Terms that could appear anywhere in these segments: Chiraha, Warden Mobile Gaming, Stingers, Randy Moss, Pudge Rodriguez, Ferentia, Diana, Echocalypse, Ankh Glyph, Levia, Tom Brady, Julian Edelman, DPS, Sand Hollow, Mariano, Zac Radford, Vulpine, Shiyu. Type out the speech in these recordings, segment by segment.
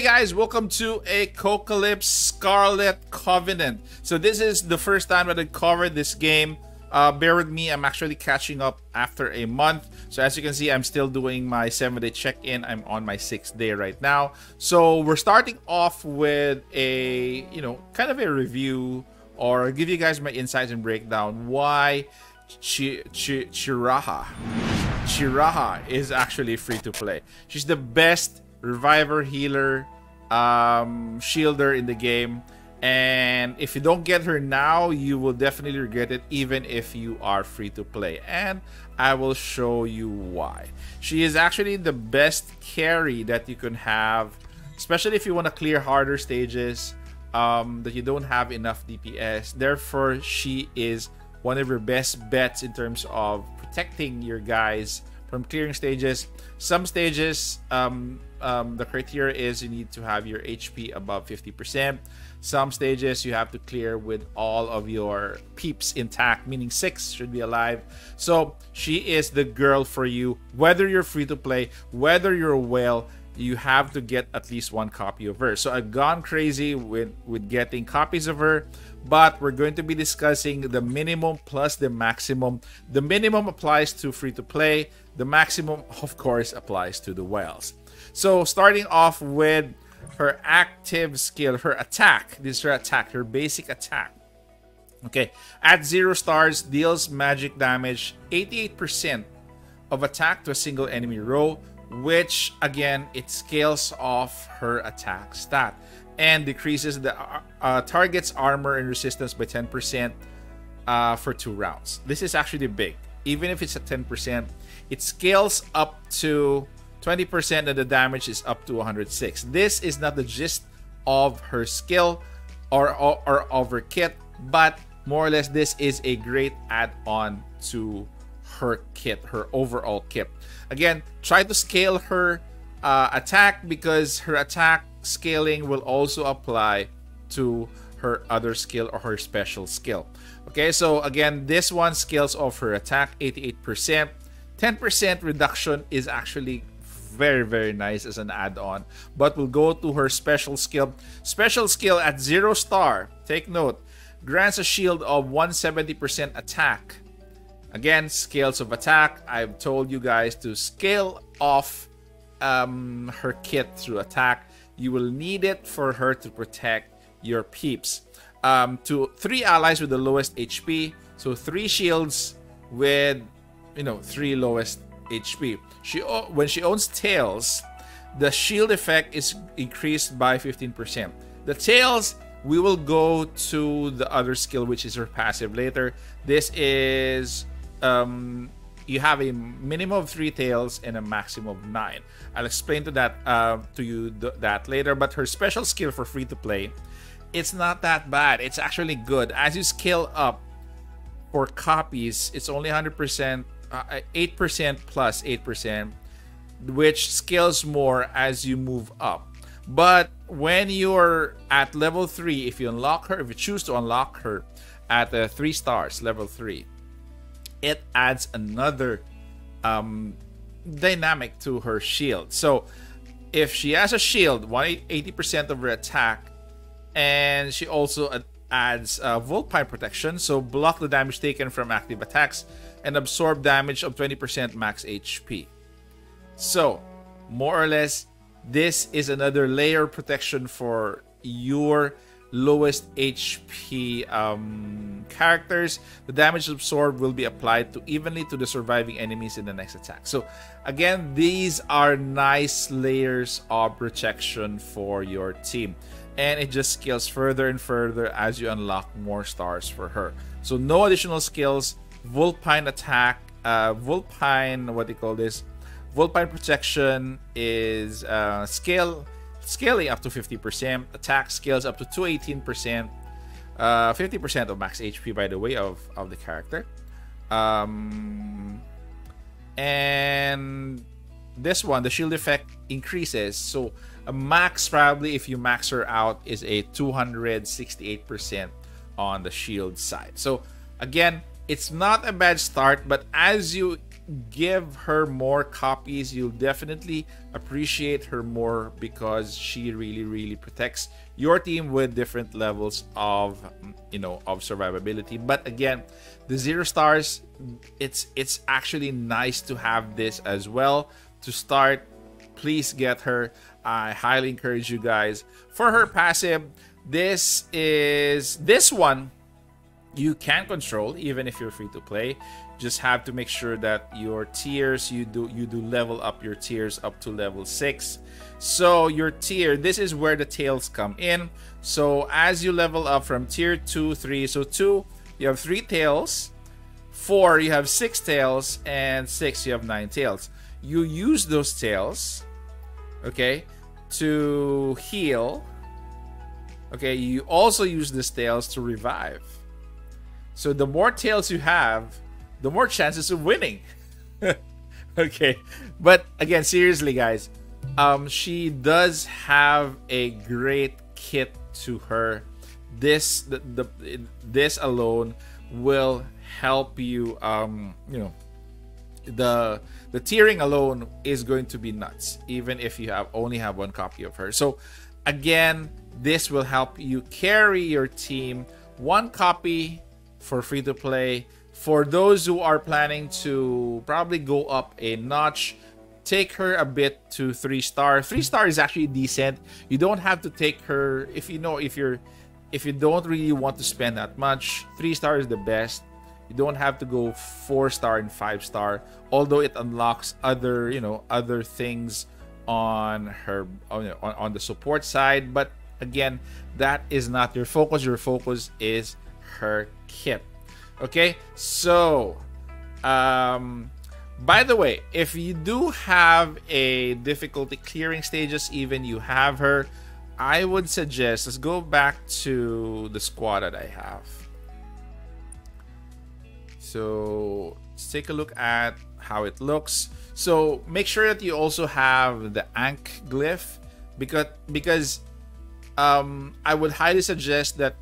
Hey guys, welcome to Echocalypse Scarlet Covenant. So this is the first time that I covered this game. Bear with me, I'm actually catching up after a month. So as you can see, I'm still doing my 7-day check-in. I'm on my 6th day right now. So we're starting off with a, kind of a review, or I'll give you guys my insights and breakdown why Chiraha is actually free to play. She's the best reviver, healer, shielder in the game. And if you don't get her now, you will definitely regret it, even if you are free to play. And I will show you why. She is actually the best carry that you can have, especially if you want to clear harder stages that you don't have enough DPS. Therefore, she is one of your best bets in terms of protecting your guys from clearing stages. Some stages, the criteria is you need to have your HP above 50%. Some stages you have to clear with all of your peeps intact, meaning 6 should be alive. So she is the girl for you. Whether you're free to play, whether you're a whale, you have to get at least one copy of her. So I've gone crazy with getting copies of her, but we're going to be discussing the minimum plus the maximum. The minimum applies to free to play. The maximum, of course, applies to the whales. So starting off with her active skill, her attack. This is her attack, her basic attack. Okay, at 0 stars, deals magic damage 88% of attack to a single enemy row, which again, it scales off her attack stat and decreases the target's armor and resistance by 10% for 2 rounds. This is actually big. Even if it's at 10%, it scales up to 20% and the damage is up to 106. This is not the gist of her skill or of her kit, but more or less this is a great add-on to her kit, her overall kit. Again, try to scale her attack because her attack scaling will also apply to her other skill or her special skill. Okay, so again, this one scales off her attack 88%. 10% reduction is actually very, very nice as an add-on, but we'll go to her special skill. Special skill at 0 star, take note, grants a shield of 170% attack. Again, scales of attack. I've told you guys to scale off her kit through attack. You will need it for her to protect your peeps. To 3 allies with the lowest HP, so 3 shields with 3 lowest HP. When she owns tails, the shield effect is increased by 15%. The tails, we will go to the other skill, which is her passive later. This is you have a minimum of 3 tails and a maximum of 9. I'll explain to that to you later. But her special skill for free to play, it's not that bad. It's actually good. As you scale up for copies, it's only 100%. 8% plus 8%, which scales more as you move up. But when you're at level 3, if you unlock her, if you choose to unlock her at 3 stars, level 3, it adds another dynamic to her shield. So if she has a shield, 180% of her attack, and she also adds Vulpine protection, so block the damage taken from active attacks and absorb damage of 20% max HP. So more or less, this is another layer of protection for your lowest HP characters. The damage absorbed will be applied to evenly to the surviving enemies in the next attack. So again, these are nice layers of protection for your team. And it just scales further and further as you unlock more stars for her. So no additional skills. Vulpine attack, Vulpine, what do you call this? Vulpine protection is scaling up to 50%. Attack scales up to 218%. 50% of max HP, by the way, of the character. And this one, the shield effect increases. So a max, probably, if you max her out, is a 268% on the shield side. So again, it's not a bad start, but as you give her more copies. You'll definitely appreciate her more because she really protects your team with different levels of, you know, of survivability. But again, the 0 stars, it's actually nice to have this as well to start. Please get her. I highly encourage you guys. For her passive, this one you can control even if you're free to play. Just have to make sure that your tiers, you do level up your tiers up to level 6. So your tier, this is where the tails come in. So as you level up from tier 2, 3, so 2 you have 3 tails, 4 you have 6 tails, and 6 you have 9 tails. You use those tails, okay, to heal. Okay, you also use these tails to revive. So the more tails you have, the more chances of winning. Okay, but again, seriously guys, she does have a great kit to her. This alone will help you. You know, the tiering alone is going to be nuts, even if you have only have 1 copy of her. So again, this will help you carry your team. 1 copy for free to play. For those who are planning to probably go up a notch, take her a bit to 3 star. 3 star is actually decent. You don't have to take her if you know if you don't really want to spend that much. 3 star is the best. You don't have to go 4 star and 5 star. Although it unlocks other, you know, other things on her on the support side. But again, that is not your focus. Your focus is her kit. Okay, so by the way, if you do have a difficulty clearing stages, even you have her, I would suggest, let's go back to the squad that I have. So let's take a look at how it looks. So make sure that you also have the Ankh Glyph, because I would highly suggest that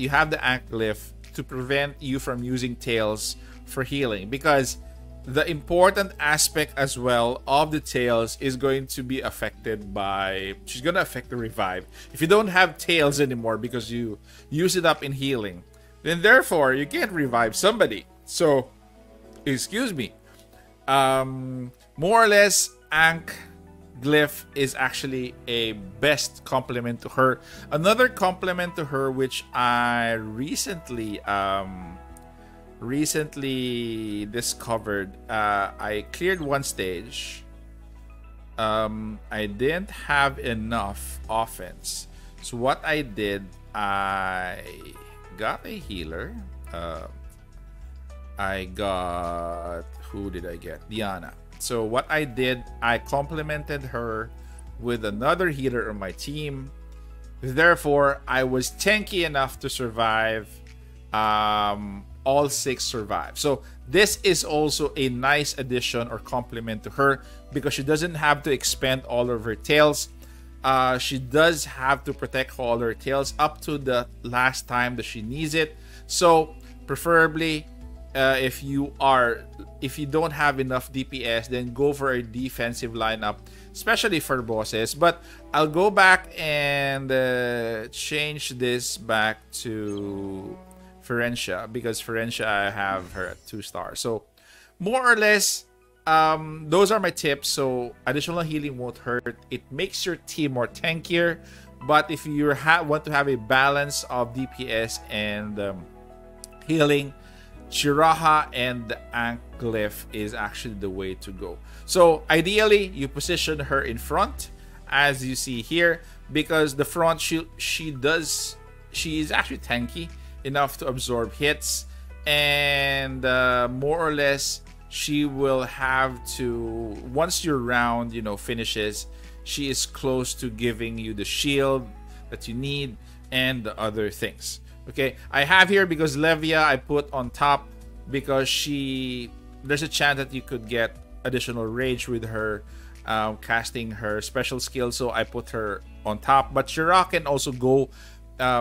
you have the Ankh Glyph to prevent you from using tails for healing, because the important aspect as well of the tails is going to be affected by, she's going to affect the revive. If you don't have tails anymore because you use it up in healing, then therefore you can't revive somebody. So, excuse me, more or less Ankh Glyph is actually a best compliment to her. Another compliment to her which I recently discovered, I cleared 1 stage. I didn't have enough offense, so what I did, I got a healer. I got, who did I get? Diana. So what I did, I complemented her with another healer on my team. Therefore, I was tanky enough to survive. All 6 survive. So this is also a nice addition or compliment to her because she doesn't have to expend all of her tails. She does have to protect all her tails up to the last time that she needs it. So preferably, if you don't have enough DPS, then go for a defensive lineup, especially for bosses. But I'll go back and change this back to Ferentia, because Ferentia, I have her at 2 stars. So more or less, those are my tips. So additional healing won't hurt. It makes your team more tankier. But if you want to have a balance of DPS and healing, Chiraha and the Ankh Glyph is actually the way to go. So ideally, you position her in front, as you see here, because the front she is actually tanky enough to absorb hits, and more or less she will have to, once your round, you know, finishes, she is close to giving you the shield that you need and the other things. Okay, I have here because Levia I put on top because there's a chance that you could get additional rage with her casting her special skill, so I put her on top. But Chiraha can also go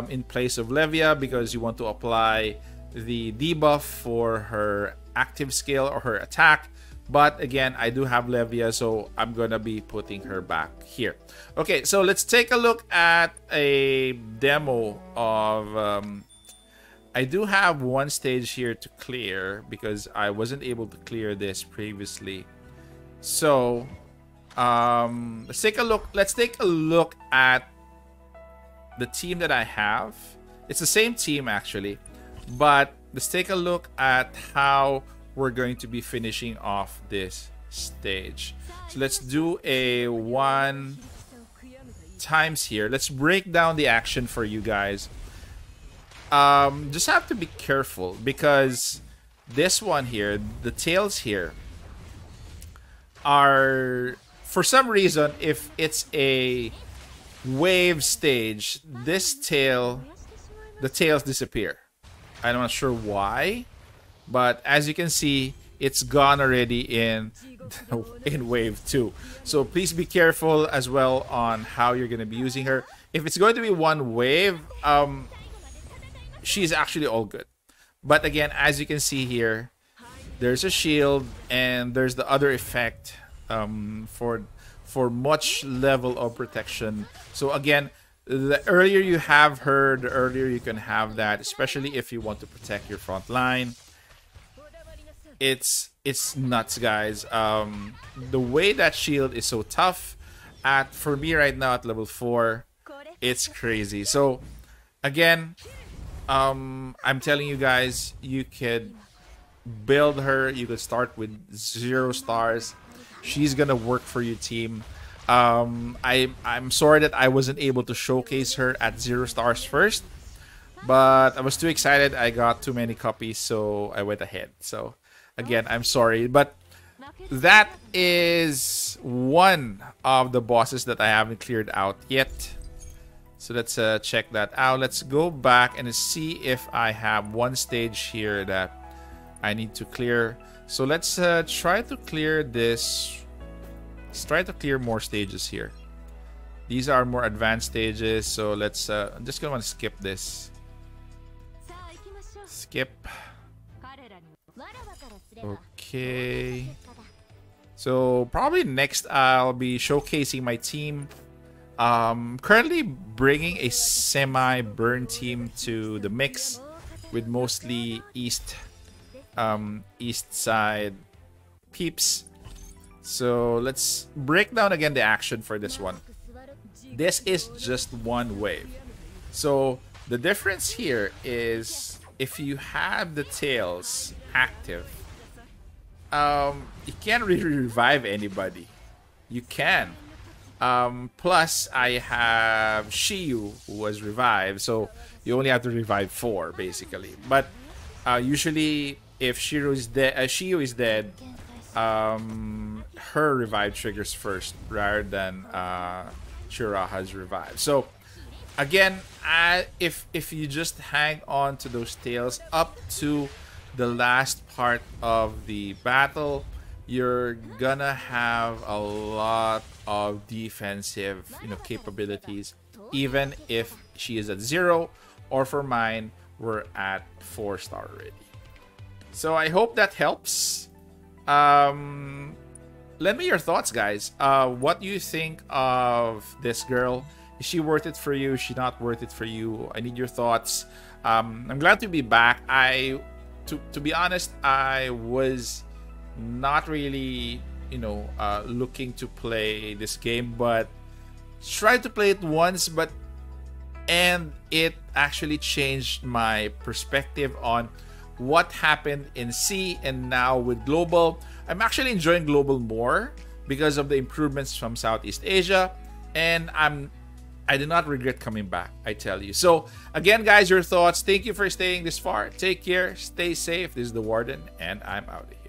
in place of Levia because you want to apply the debuff for her active skill or her attack. But again, I do have Levia, so I'm gonna be putting her back here. Okay, so let's take a look at a demo of... I do have one stage here to clear because I wasn't able to clear this previously. So let's take a look. Let's take a look at the team that I have. It's the same team actually, but let's take a look at how we're going to be finishing off this stage. So let's do a 1x here. Let's break down the action for you guys. Just have to be careful because this one here, the tails here, are for some reason, if it's a wave stage, this tail, the tails disappear. I'm not sure why. But as you can see, it's gone already in wave 2. So please be careful as well on how you're going to be using her. If it's going to be one wave, she's actually all good. But again, as you can see here, there's a shield and there's the other effect for much level of protection. So again, the earlier you have her, the earlier you can have that, especially if you want to protect your front line. It's nuts, guys. The way that shield is so tough for me right now at level 4, it's crazy. So again, I'm telling you guys, you could build her. You could start with 0 stars. She's gonna work for your team. I'm sorry that I wasn't able to showcase her at 0 stars first, but I was too excited. I got too many copies, so I went ahead. So again, I'm sorry, but that is one of the bosses that I haven't cleared out yet. So let's check that out. Let's go back and see if I have one stage here that I need to clear. So let's try to clear this. Let's try to clear more stages here. These are more advanced stages. So let's, I'm just gonna want to skip this. Skip. Okay, so probably next I'll be showcasing my team. Currently bringing a semi-burn team to the mix with mostly east side peeps. So let's break down again the action for this one. This is just one wave. So the difference here is if you have the tails active, you can't really revive anybody. You can. Plus, I have Shiyu who was revived, so you only have to revive 4 basically. But usually, if Shiyu is dead, her revive triggers first rather than Chiraha's revive. So again, if you just hang on to those tails up to the last part of the battle, you're gonna have a lot of defensive, capabilities, even if she is at 0, or for mine, we're at 4 star already. So I hope that helps. Let me your thoughts, guys. What do you think of this girl? Is she worth it for you? Is she not worth it for you? I need your thoughts. I'm glad to be back. To be honest, I was not really, looking to play this game, but tried to play it once, and it actually changed my perspective on what happened in C and now with Global. I'm actually enjoying Global more because of the improvements from Southeast Asia, and I did not regret coming back, I tell you. So, again, guys, your thoughts. Thank you for staying this far. Take care. Stay safe. This is The Warden, and I'm outie.